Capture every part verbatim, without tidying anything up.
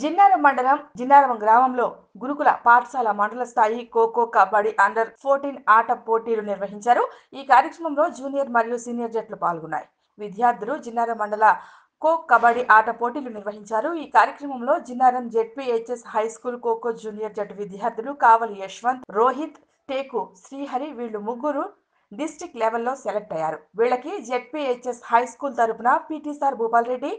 జిన్నారం మండలం జిన్నారం గ్రామంలో గురుకుల పాఠశాల మండల స్థాయి ఖోఖో కబడ్డీ అండర్ ఫోర్టీన్ ఆట పోటీలు నిర్వహించారు. ఈ కార్యక్రమంలో జూనియర్ మరియు సీనియర్ జట్లు పాల్గొన్నాయి. విద్యార్థులు జిన్నారం మండల ఖో కబడ్డీ ఆట పోటీలు నిర్వహించారు. ఈ కార్యక్రమంలో Jinnaram ZPHS high school kho kho junior జట్టు విద్యార్థులు కావలి యశ్వంత్, రోహిత్, టేకు, శ్రీహరి వీళ్లు ముగ్గురు డిస్టిక్ లెవెల్లో సెలెక్ట్ అయ్యారు. వీళ్ళకి జెడ్పీహెచ్ఎస్ హై స్కూల్ తరపున పీటీ సార్ భూపాల్ రెడ్డి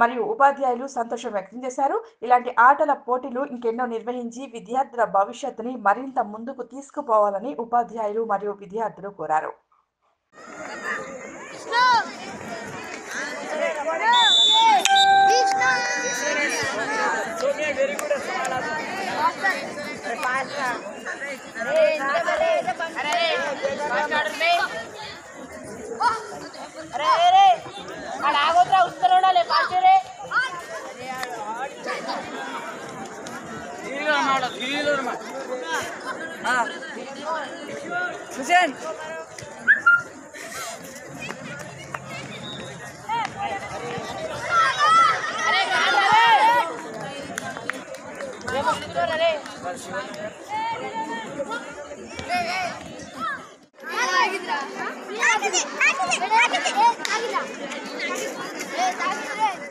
మరియు ఉపాధ్యాయులు సంతోషం వ్యక్తం చేశారు. ఇలాంటి ఆటల పోటీలు ఇంకెన్నో నిర్వహించి విద్యార్థుల భవిష్యత్తుని మరింత ముందుకు తీసుకుపోవాలని ఉపాధ్యాయులు మరియు విద్యార్థులు కోరారు. Hussein अरे गाना रे ये मत करो रे ए ए आ गिरा आ गिरा आ गिरा आ गिरा